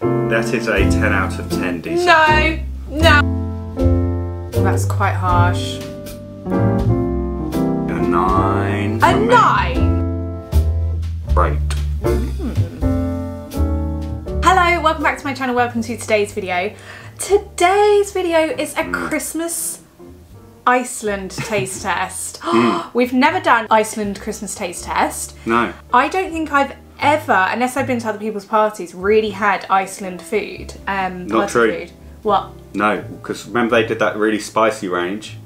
That is a 10 out of 10 dessert. No! No! That's quite harsh. A 9. A 9? Great. Hello, welcome back to my channel. Welcome to today's video. Today's video is a Christmas Iceland taste test. We've never done Iceland Christmas taste test. No. I don't think I've ever, unless I've been to other people's parties, really had Iceland food. Not true. Food. What? No, because remember they did that really spicy range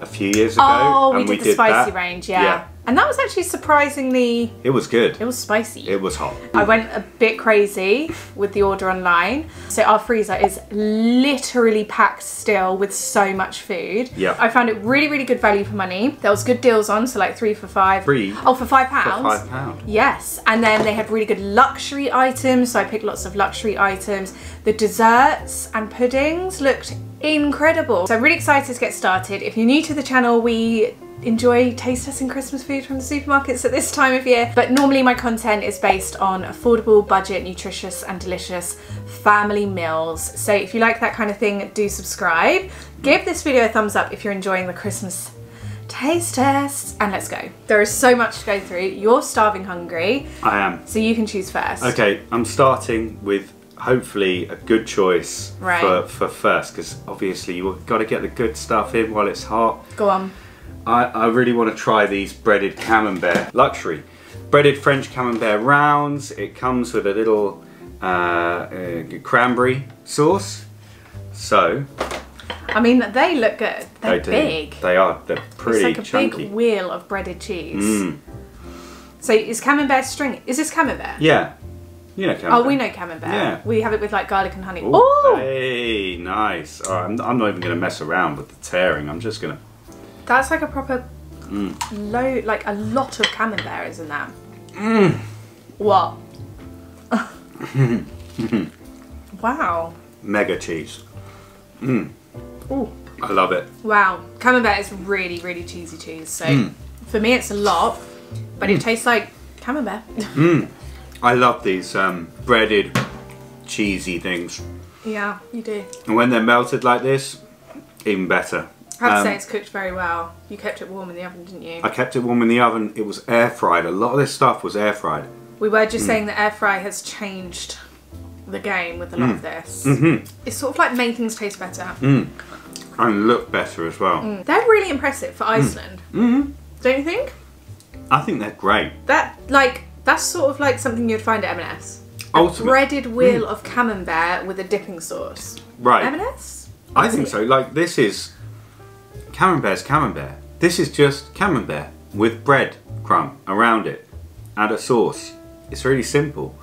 a few years ago? Oh, we did the spicy range, yeah. And that was actually surprisingly... It was good. It was spicy. It was hot. I went a bit crazy with the order online. So our freezer is literally packed still with so much food. Yeah. I found it really, really good value for money. There was good deals on, so like 3 for 5. Three? Oh, for £5. For £5. Yes. And then they had really good luxury items. So I picked lots of luxury items. The desserts and puddings looked incredible. So I'm really excited to get started. If you're new to the channel, we enjoy taste testing Christmas food from the supermarkets at this time of year, but normally my content is based on affordable, budget, nutritious and delicious family meals. So if you like that kind of thing, do subscribe. Give this video a thumbs up if you're enjoying the Christmas taste tests, and let's go. There is so much to go through. You're starving hungry. I am. So you can choose first. Okay, I'm starting with hopefully a good choice for first, because obviously you've got to get the good stuff in while it's hot. Go on. I really want to try these breaded camembert, luxury. Breaded French camembert rounds. It comes with a little cranberry sauce. So... I mean, they look good. They're big. They are. They're pretty chunky. It's like a big wheel of breaded cheese. Mm. So is camembert string... Is this camembert? Yeah. You know camembert. Oh, we know camembert. Yeah. We have it with like garlic and honey. Ooh, oh! Hey, nice. All right, I'm not even going to mess around with the tearing. I'm just going to... That's like a proper low, like a lot of camembert, isn't that? Mm. What? Wow. Mega cheese. Mm. Ooh. I love it. Wow. Camembert is really, really cheesy cheese. So for me, it's a lot, but it tastes like camembert. I love these breaded, cheesy things. Yeah, you do. And when they're melted like this, even better. I have to say it's cooked very well. You kept it warm in the oven, didn't you? I kept it warm in the oven. It was air fried. A lot of this stuff was air fried. We were just saying that air fry has changed the game with a lot of this. It's sort of like made things taste better. And look better as well. They're really impressive for Iceland. Don't you think? I think they're great. That's sort of like something you'd find at M&S. A breaded wheel of camembert with a dipping sauce. Right. M&S? I think so. Like this is... Camembert's camembert. This is just camembert with bread crumb around it and a sauce. It's really simple.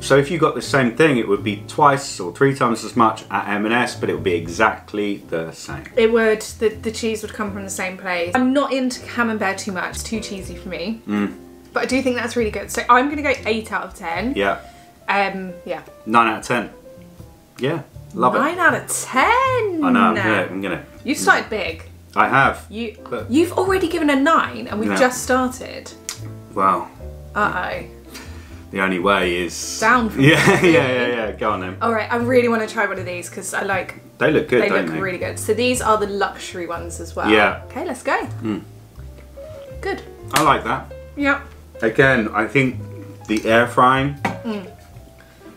So if you got the same thing, it would be twice or 3 times as much at M&S, but it would be exactly the same. It would. The cheese would come from the same place. I'm not into camembert too much. It's too cheesy for me. But I do think that's really good. So I'm going to go 8 out of 10. Yeah. Yeah. 9 out of 10. Yeah. Love it. 9 out of 10. I know. I'm gonna. You started big. I have. You've already given a 9, and we've just started. Wow. Uh oh. The only way is down. Yeah. Go on then. All right. I really want to try one of these because I like. They look good. They look really good. So these are the luxury ones as well. Yeah. Okay. Let's go. Good. I like that. Yeah. Again, I think the air frying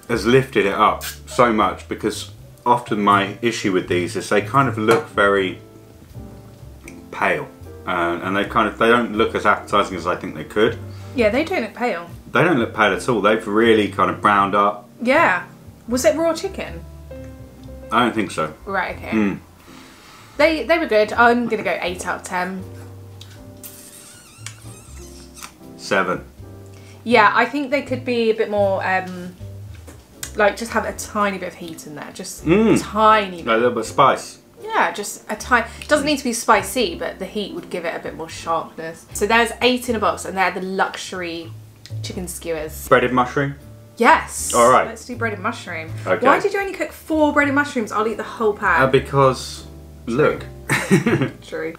has lifted it up so much, because often my issue with these is they kind of look very pale, and they don't look as appetizing as I think they could. Yeah, they don't look pale. They don't look pale at all. They've really kind of browned up. Yeah. Was it raw chicken? I don't think so. Right, okay. They were good. I'm gonna go 8 out of 10. 7. Yeah, I think they could be a bit more like just have a tiny bit of heat in there, just a tiny bit. A little bit of spice. Yeah, just a tiny, it doesn't need to be spicy, but the heat would give it a bit more sharpness. So there's 8 in a box, and they're the luxury chicken skewers. Breaded mushroom? Yes. All right. Let's do breaded mushroom. Okay. Why did you only cook 4 breaded mushrooms? I'll eat the whole pack. Because, look. True.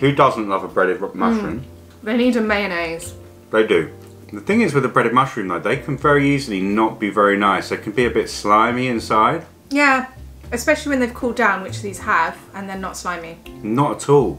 Who doesn't love a breaded mushroom? They need a mayonnaise. They do. The thing is with the breaded mushroom though, they can very easily not be very nice. They can be a bit slimy inside. Yeah, especially when they've cooled down, which these have, and they're not slimy. Not at all.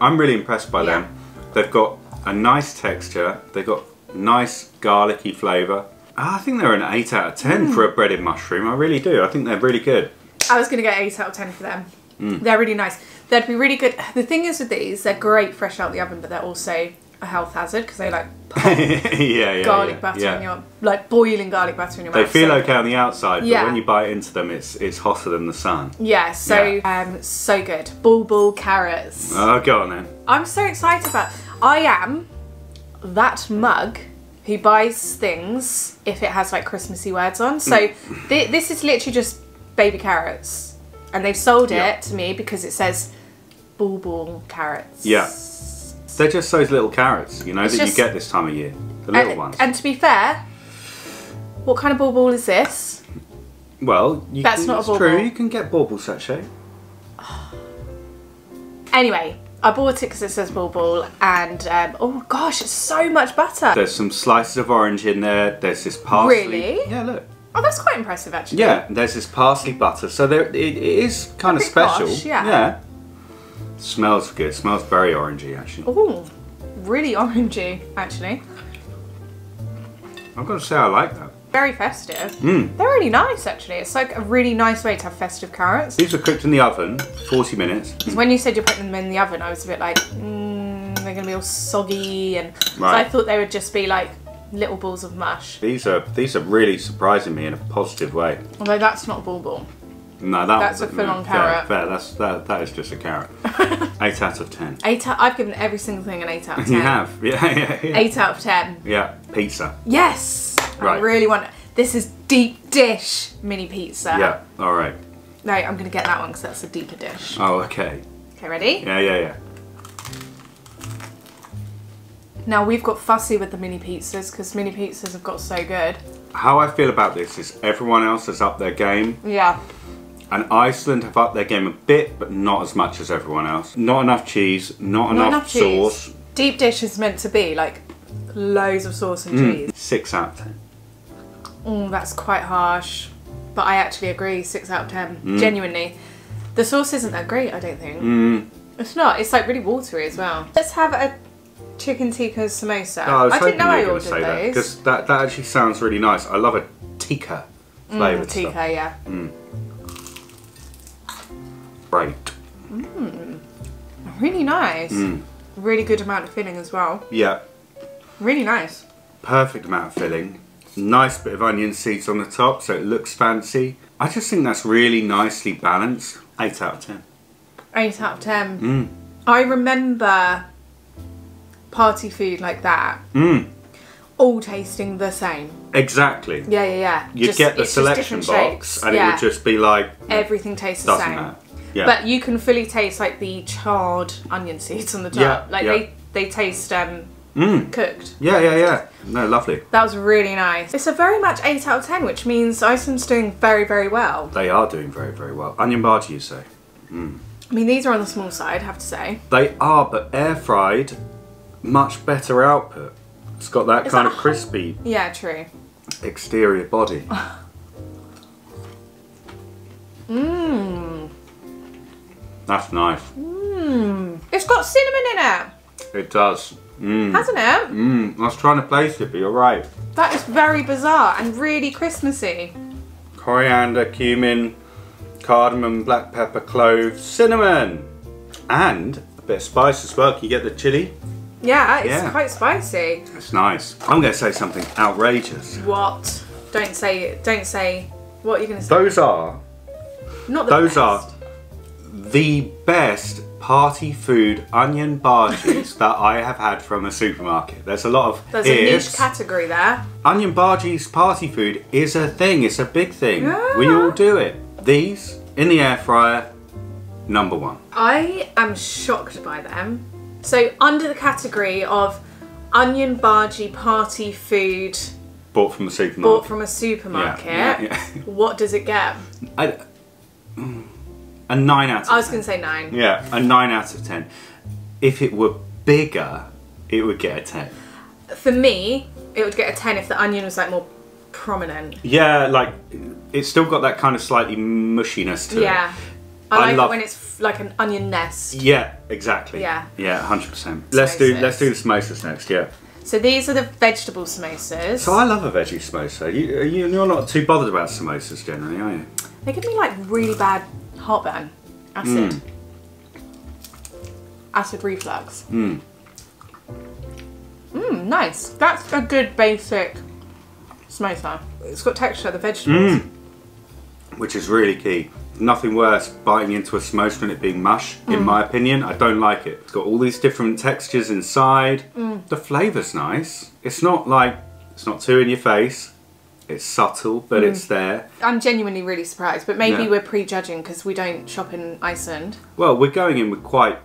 I'm really impressed by them. They've got a nice texture. They've got nice garlicky flavour. I think they're an 8 out of 10 for a breaded mushroom. I really do. I think they're really good. I was going to go 8 out of 10 for them. They're really nice. They'd be really good. The thing is with these, they're great fresh out the oven, but they're also a health hazard because they like garlic butter in your, like boiling garlic butter in your mouth. They feel okay on the outside, but when you bite into them, it's hotter than the sun. Yeah, so so good. Bulbul carrots. Oh, go on then. I'm so excited about. I am that mug who buys things if it has like Christmassy words on. So this is literally just baby carrots, and they've sold it to me because it says bulbul carrots. Yeah. They're just those little carrots, you know, that you get this time of year. The little ones. And to be fair, what kind of bulbul is this? Well, that's not a bulbul. True, you can get bulbul sachet. Anyway, I bought it because it says bulbul, and oh gosh, it's so much butter. There's some slices of orange in there, there's this parsley. Really? Yeah, look. Oh, that's quite impressive actually. Yeah, there's this parsley butter, so there, it is kind of special. Posh, yeah. Smells good. Smells very orangey, actually. Oh, really orangey, actually. I've got to say I like that. Very festive. They're really nice, actually. It's like a really nice way to have festive carrots. These are cooked in the oven, 40 minutes. Because when you said you're putting them in the oven, I was a bit like, they're going to be all soggy. And so I thought they would just be like little balls of mush. These are really surprising me in a positive way. Although that's not bulbul. No, that's a full-on carrot. Fair. That is just a carrot. 8 out of 10. I've given every single thing an 8 out of 10. You have? Yeah. 8 out of 10. Yeah, pizza. Yes! Right. I really want it. This is deep dish mini pizza. Yeah, all right. No, I'm going to get that one because that's a deeper dish. Oh, okay. Okay, ready? Yeah. Now, we've got fussy with the mini pizzas because mini pizzas have got so good. How I feel about this is everyone else has upped their game. Yeah. And Iceland have upped their game a bit, but not as much as everyone else. Not enough cheese, not enough sauce. Cheese. Deep dish is meant to be like loads of sauce and cheese. 6 out of 10. That's quite harsh, but I actually agree. 6 out of 10, genuinely. The sauce isn't that great, I don't think. It's not. It's like really watery as well. Let's have a chicken tikka samosa. Oh, I didn't know I ordered those because that actually sounds really nice. I love a tikka flavour. Tikka, stuff. Yeah. Great. Really nice. Really good amount of filling as well. Yeah. Really nice. Perfect amount of filling. Nice bit of onion seeds on the top so it looks fancy. I just think that's really nicely balanced. 8 out of 10. 8 out of 10. I remember party food like that. All tasting the same. Exactly. Yeah. You'd get the selection box and it would just be like... Everything tastes the same. Doesn't it? Yeah. But you can fully taste like the charred onion seeds on the top. Yeah, like they taste cooked. Yeah. No, lovely. That was really nice. It's a very much 8 out of 10, which means Iceland's doing very, very well. They are doing very, very well. Onion bhaji, you say? I mean, these are on the small side, I have to say. They are, but air fried, much better output. It's got that kind of crispy. Yeah, true. Exterior body. That's nice. It's got cinnamon in it. It does. Hasn't it? I was trying to place it, but you're right. That is very bizarre and really Christmassy. Coriander, cumin, cardamom, black pepper, cloves, cinnamon. And a bit of spice as well. Can you get the chilli? Yeah, it's quite spicy. It's nice. I'm going to say something outrageous. What? Don't say it. Don't say. What are you going to say? Those are. Not the best. Those are. The best party food onion bhajis that I have had from a supermarket. There's a lot of There's a niche category there. Onion bhajis party food is a thing. It's a big thing. Yeah. We all do it. These, in the air fryer, #1. I am shocked by them. So under the category of onion bhaji party food... Bought from a supermarket. Bought from a supermarket. Yeah. What does it get? A 9 out of 10. I was going to say 9. Yeah, a 9 out of 10. If it were bigger, it would get a 10. For me, it would get a 10 if the onion was like more prominent. Yeah, like it's still got that kind of slightly mushiness to it. I like it when it's like an onion nest. Yeah, exactly. Yeah. Yeah, 100%. Let's do the samosas next, yeah. So these are the vegetable samosas. So I love a veggie samosa. You're not too bothered about samosas generally, are you? They give me like really bad heartburn. Acid. Mm. Acid reflux. Mmm. Mmm, nice. That's a good basic samosa. It's got texture, the vegetables. Mm. Which is really key. Nothing worse biting into a samosa and it being mush, in my opinion. I don't like it. It's got all these different textures inside. Mm. The flavour's nice. It's not like, it's not too in your face. It's subtle, but it's there. I'm genuinely really surprised, but maybe we're prejudging because we don't shop in Iceland. Well, we're going in with quite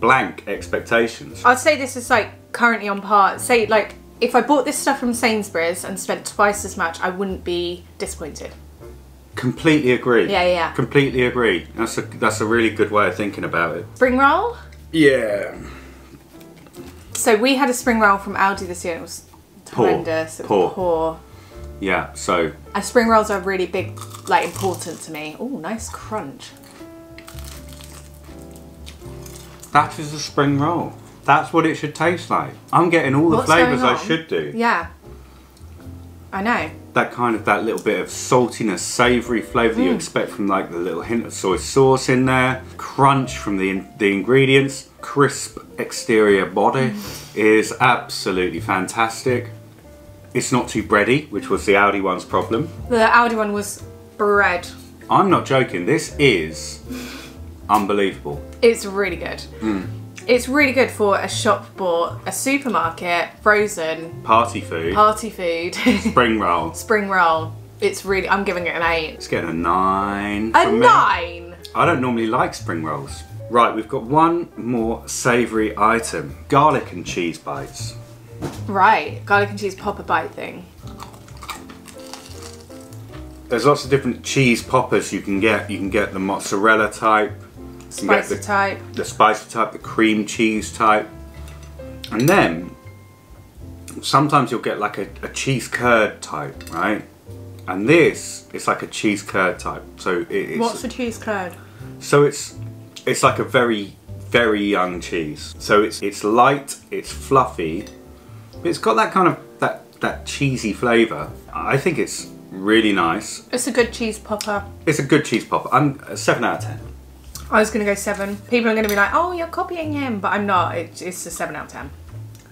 blank expectations. I'd say this is like currently on par. Say like, if I bought this stuff from Sainsbury's and spent twice as much, I wouldn't be disappointed. Completely agree. Yeah, yeah. Completely agree. That's a really good way of thinking about it. Spring roll? Yeah. So we had a spring roll from Aldi this year and it was horrendous. It was poor. Yeah, so... And spring rolls are really big, like, important to me. Oh, nice crunch. That is a spring roll. That's what it should taste like. I'm getting all the flavours I should do. Yeah. I know. That kind of, that little bit of saltiness, savoury flavour that you expect from like the little hint of soy sauce in there. Crunch from the ingredients. Crisp exterior body is absolutely fantastic. It's not too bready, which was the Aldi one's problem. The Aldi one was bread. I'm not joking, this is unbelievable. It's really good. Mm. It's really good for a shop bought, a supermarket, frozen. Party food. Party food. Spring roll. Spring roll. It's really, I'm giving it an 8. It's getting a 9. A 9? I don't normally like spring rolls. Right, we've got one more savoury item. Garlic and cheese bites. Right, garlic and cheese popper bite thing. There's lots of different cheese poppers you can get. You can get the mozzarella type. Spicy type. The spicy type, the cream cheese type. And then, sometimes you'll get like a cheese curd type, right? And this, it's like a cheese curd type. So it's... What's a cheese curd? So it's like a very, very young cheese. So it's light, it's fluffy, but it's got that kind of, that cheesy flavour. I think it's really nice. It's a good cheese popper. It's a good cheese popper. I'm a 7 out of 10. I was going to go 7. People are going to be like, oh, you're copying him, but I'm not. It's a 7 out of 10.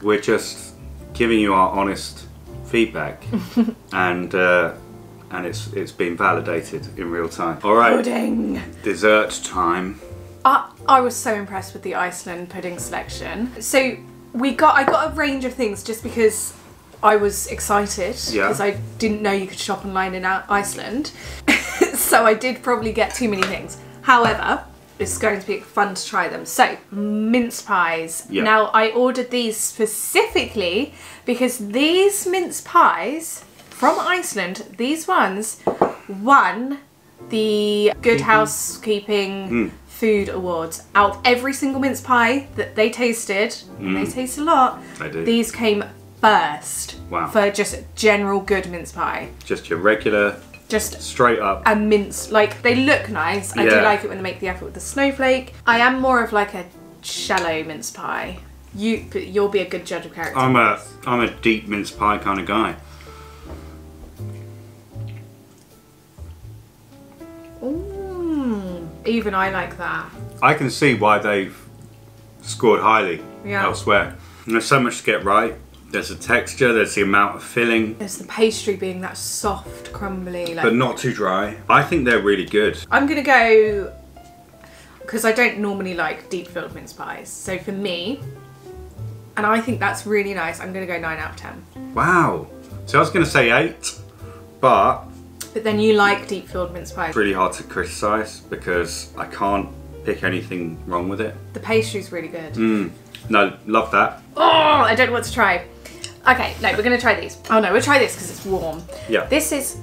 We're just giving you our honest feedback, and it's been validated in real time. All right, pudding. Dessert time. I was so impressed with the Iceland pudding selection. So I got a range of things just because I was excited, because I didn't know you could shop online in Iceland. So I did probably get too many things. However, it's going to be fun to try them. So, mince pies. Yep. Now, I ordered these specifically because these mince pies from Iceland, these ones won the Good Housekeeping Food Awards. Out every single mince pie that they tasted, and they taste a lot, I do. These came first. Wow. For just general good mince pie. Just your regular... Just straight up a mince. Like, they look nice. I do like it when they make the effort with the snowflake. I am more of like a shallow mince pie. You'll be a good judge of character. I'm a deep mince pie kind of guy. Ooh, even I like that. I can see why they've scored highly elsewhere. And there's so much to get right. There's the texture, there's the amount of filling. There's the pastry being that soft, crumbly. Like, but not too dry. I think they're really good. I'm going to go, because I don't normally like deep-filled mince pies. So for me, and I think that's really nice, I'm going to go 9 out of 10. Wow. So I was going to say 8, but... But then you like deep-filled mince pies. It's really hard to criticise because I can't pick anything wrong with it. The pastry's really good. Mm. No, love that. Oh, I don't want to try. Okay, no, we're going to try these. Oh no, we'll try this because it's warm. Yeah. This is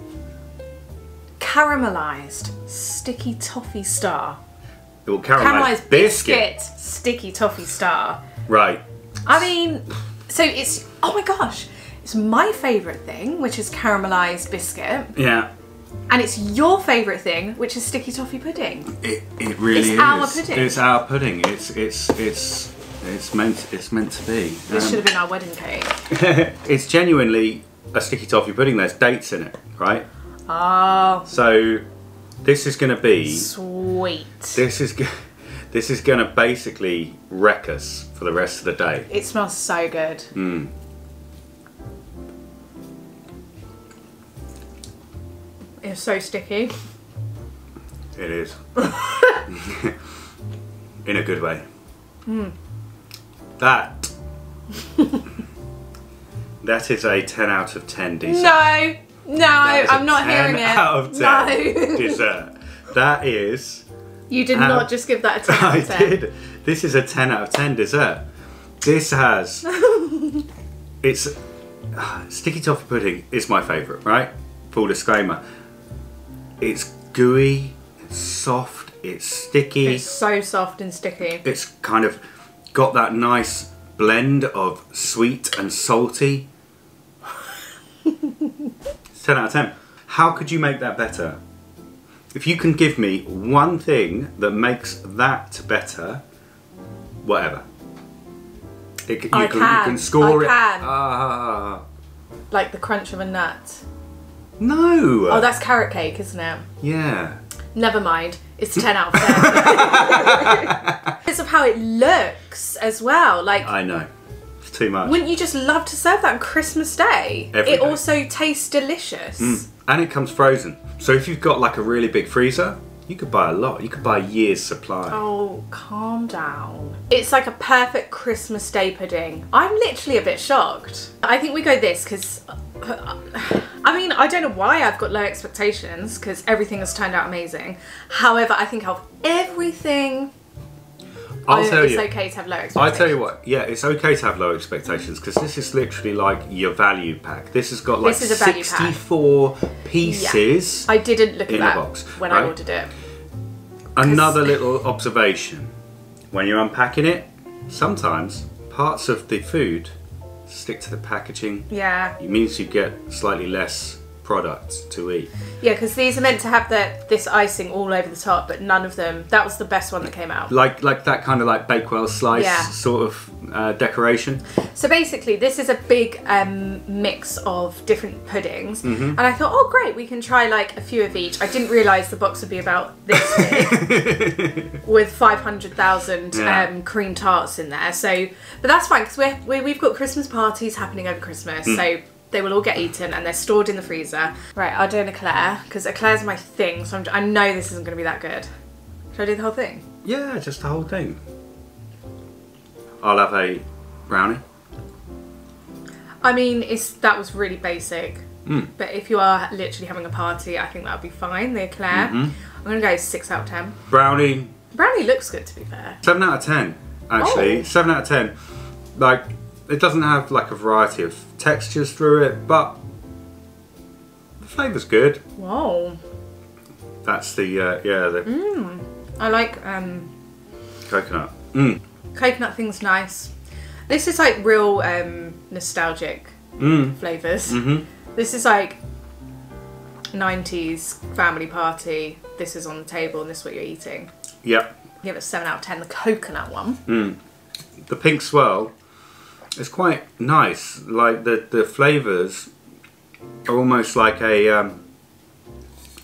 caramelised sticky toffee star. Well, caramelised biscuit. Sticky toffee star. Right. I mean, so it's, oh my gosh, It's my favourite thing, which is caramelised biscuit. Yeah. And it's your favourite thing, which is sticky toffee pudding. It really is. It's our pudding. It's our pudding. It's meant to be. This should have been our wedding cake. It's genuinely a sticky toffee pudding. There's dates in it, right? Oh. So this is going to be sweet. This is going to basically wreck us for the rest of the day. It smells so good. Mm. It's so sticky. It is. In a good way. Mm. That is a 10 out of 10 dessert. No, no, I'm not hearing it. 10 out of 10 no. dessert. That is... You did not just give that a 10 out of 10. I did. This is a 10 out of 10 dessert. This has... It's... sticky toffee pudding is my favourite, right? Full disclaimer. It's gooey, it's soft, it's sticky. It's so soft and sticky. It's kind of got that nice blend of sweet and salty. It's 10 out of 10. How could you make that better? If you can give me one thing that makes that better, whatever. You can score it. Like the crunch of a nut. No! Oh, that's carrot cake, isn't it? Yeah. Never mind. It's 10 out of 10. Because of how it looks as well. Like, I know. It's too much. Wouldn't you just love to serve that on Christmas Day? Every day. Also tastes delicious. Mm. And it comes frozen. So if you've got like a really big freezer, you could buy a lot. You could buy a year's supply. Oh, calm down. It's like a perfect Christmas Day pudding. I'm literally a bit shocked. I think we go this because... I mean, I don't know why I've got low expectations because everything has turned out amazing. However, I think of everything, it's okay to have low expectations. I tell you what, yeah, it's okay to have low expectations because this is literally like your value pack. This has got like 64 pieces. Yeah. I didn't look at that box, when I ordered it. Another little observation. When you're unpacking it, sometimes parts of the food stick to the packaging. Yeah. It means you get slightly less product to eat. Yeah, because these are meant to have this icing all over the top, but none of them. That was the best one that came out. Like that kind of like Bakewell slice sort of decoration. So basically, this is a big mix of different puddings, and I thought, oh great, we can try like a few of each. I didn't realise the box would be about this big with 500,000 cream tarts in there. So, but that's fine because we've got Christmas parties happening over Christmas, so. They will all get eaten and they're stored in the freezer. Right, I'll do an eclair, because eclair's my thing, so I know this isn't going to be that good. Should I do the whole thing? Yeah, just the whole thing. I'll have a brownie. I mean, that was really basic, but if you are literally having a party, I think that'll be fine, the eclair. I'm going to go 6 out of 10. Brownie. Brownie looks good, to be fair. 7 out of 10, actually. Oh. 7 out of 10. Like, it doesn't have like a variety of textures through it, but the flavour's good. Wow. That's the, I like coconut. Mm. Coconut thing's nice. This is like real nostalgic flavours. Mm-hmm. This is like 90s family party. This is on the table and this is what you're eating. Yep. Give it 7 out of 10, the coconut one. Mm. The pink swirl. It's quite nice, like the flavours are almost like a,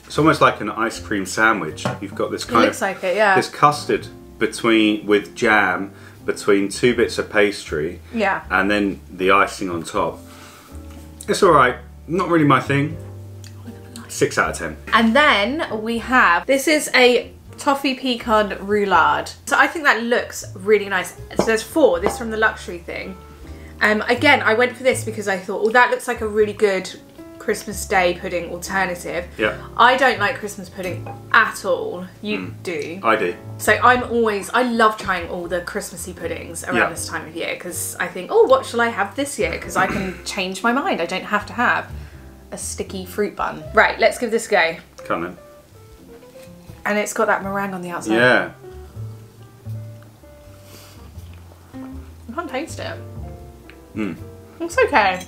it's almost like an ice cream sandwich. You've got this kind of, like it, yeah. This custard with jam between two bits of pastry, yeah, and then the icing on top. It's alright, not really my thing. 6 out of 10. And then we have, this is a toffee pecan roulade. So I think that looks really nice. So there's 4, this is from the luxury thing. Again, I went for this because I thought, well, that looks like a really good Christmas Day pudding alternative. Yeah. I don't like Christmas pudding at all. You do. I do. So I love trying all the Christmassy puddings around this time of year because I think, oh, what shall I have this year? Because I can change my mind. I don't have to have a sticky fruit bun. Right, let's give this a go. Come on. And it's got that meringue on the outside. Yeah. I can't taste it. It's okay.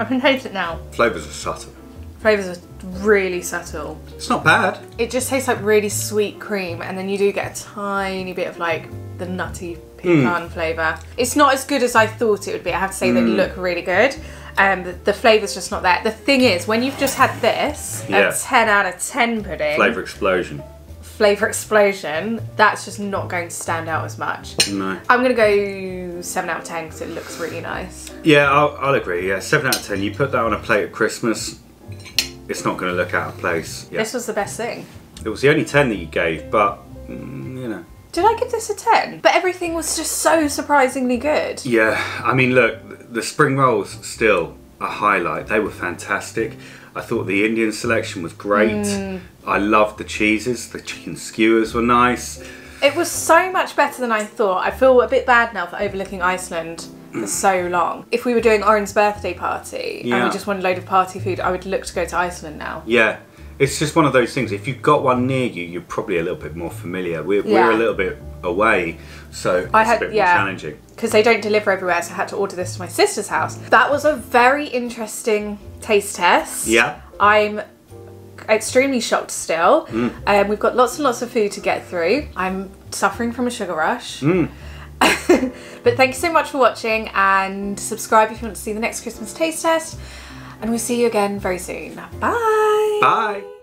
I can taste it now. Flavours are subtle. Flavours are really subtle. It's not bad. It just tastes like really sweet cream, and then you do get a tiny bit of like the nutty pecan flavour. It's not as good as I thought it would be. I have to say they look really good. The flavour's just not there. The thing is, when you've just had this, a 10 out of 10 pudding. Flavour explosion. Flavour explosion, that's just not going to stand out as much. No. I'm going to go 7 out of 10 because it looks really nice. Yeah, I'll agree. Yeah, 7 out of 10. You put that on a plate at Christmas, it's not going to look out of place. Yeah. This was the best thing. It was the only 10 that you gave, but, you know. Did I give this a 10? But everything was just so surprisingly good. Yeah, I mean, look, the spring rolls still a highlight. They were fantastic. I thought the Indian selection was great. I loved the cheeses. The chicken skewers were nice. It was so much better than I thought. I feel a bit bad now for overlooking Iceland for so long. If we were doing Oren's birthday party and we just wanted a load of party food, I would look to go to Iceland now. Yeah. It's just one of those things, if you've got one near you, you're probably a little bit more familiar. We're a little bit away, so it's a bit more challenging. Because they don't deliver everywhere, so I had to order this to my sister's house. That was a very interesting taste test. Yeah. I'm extremely shocked still. We've got lots and lots of food to get through. I'm suffering from a sugar rush. But thank you so much for watching, and subscribe if you want to see the next Christmas taste test. And we'll see you again very soon. Bye! Bye!